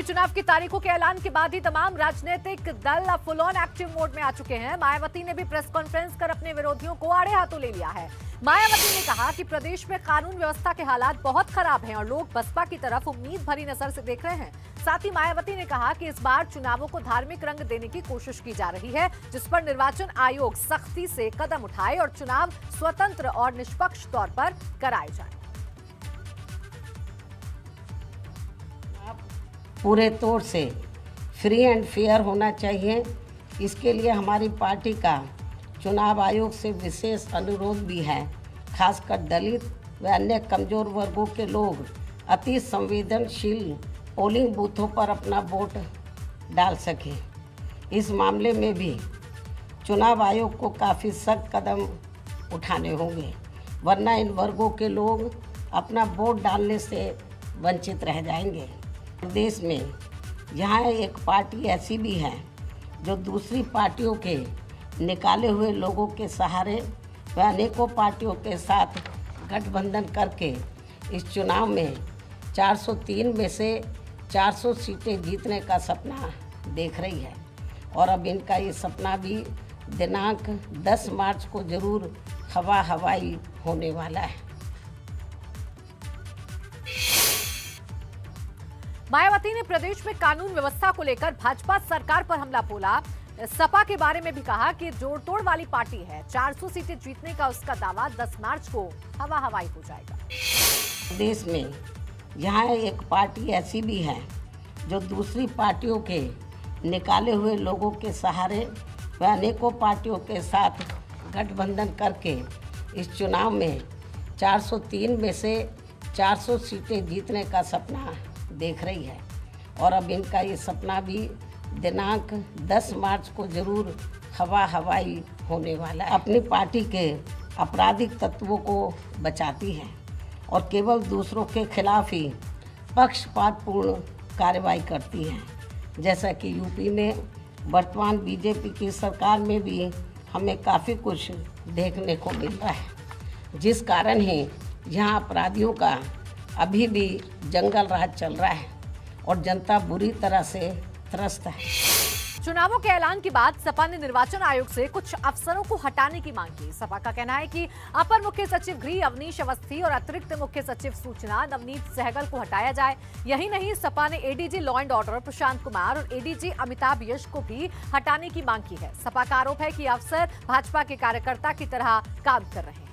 चुनाव की तारीखों के ऐलान के बाद ही तमाम राजनीतिक दल अब फुल ऑन एक्टिव मोड में आ चुके हैं। मायावती ने भी प्रेस कॉन्फ्रेंस कर अपने विरोधियों को आड़े हाथों ले लिया है। मायावती ने कहा कि प्रदेश में कानून व्यवस्था के हालात बहुत खराब हैं और लोग बसपा की तरफ उम्मीद भरी नजर से देख रहे हैं। साथ ही मायावती ने कहा कि इस बार चुनावों को धार्मिक रंग देने की कोशिश की जा रही है, जिस पर निर्वाचन आयोग सख्ती से कदम उठाए और चुनाव स्वतंत्र और निष्पक्ष तौर पर कराए जाए। पूरे तौर से फ्री एंड फेयर होना चाहिए। इसके लिए हमारी पार्टी का चुनाव आयोग से विशेष अनुरोध भी है। खासकर दलित व अन्य कमजोर वर्गों के लोग अति संवेदनशील पोलिंग बूथों पर अपना वोट डाल सकें। इस मामले में भी चुनाव आयोग को काफ़ी सख्त कदम उठाने होंगे, वरना इन वर्गों के लोग अपना वोट डालने से वंचित रह जाएंगे। प्रदेश में यहाँ एक पार्टी ऐसी भी है जो दूसरी पार्टियों के निकाले हुए लोगों के सहारे व अनेकों पार्टियों के साथ गठबंधन करके इस चुनाव में 403 में से 400 सीटें जीतने का सपना देख रही है। और अब इनका ये सपना भी दिनांक 10 मार्च को जरूर हवा हवाई होने वाला है। मायावती ने प्रदेश में कानून व्यवस्था को लेकर भाजपा सरकार पर हमला बोला। सपा के बारे में भी कहा कि जोड़ तोड़ वाली पार्टी है। 400 सीटें जीतने का उसका दावा 10 मार्च को हवा हवाई हो जाएगा। प्रदेश में यहाँ एक पार्टी ऐसी भी है जो दूसरी पार्टियों के निकाले हुए लोगों के सहारे व अनेकों पार्टियों के साथ गठबंधन करके इस चुनाव में 403 में से 400 सीटें जीतने का सपना देख रही है। और अब इनका ये सपना भी दिनांक 10 मार्च को जरूर हवा हवाई होने वाला है। अपनी पार्टी के आपराधिक तत्वों को बचाती है और केवल दूसरों के खिलाफ ही पक्षपातपूर्ण कार्रवाई करती है, जैसा कि यूपी में वर्तमान बीजेपी की सरकार में भी हमें काफ़ी कुछ देखने को मिल रहा है, जिस कारण ही यहाँ अपराधियों का अभी भी जंगल राज चल रहा है और जनता बुरी तरह से त्रस्त है। चुनावों के ऐलान के बाद सपा ने निर्वाचन आयोग से कुछ अफसरों को हटाने की मांग की। सपा का कहना है कि अपर मुख्य सचिव गृह अवनीश अवस्थी और अतिरिक्त मुख्य सचिव सूचना नवनीत सहगल को हटाया जाए। यही नहीं, सपा ने ADG law and order Prashant Kumar और एडीजी अमिताभ यश को भी हटाने की मांग की है। सपा का आरोप है कि अफसर भाजपा के कार्यकर्ता की तरह काम कर रहे हैं।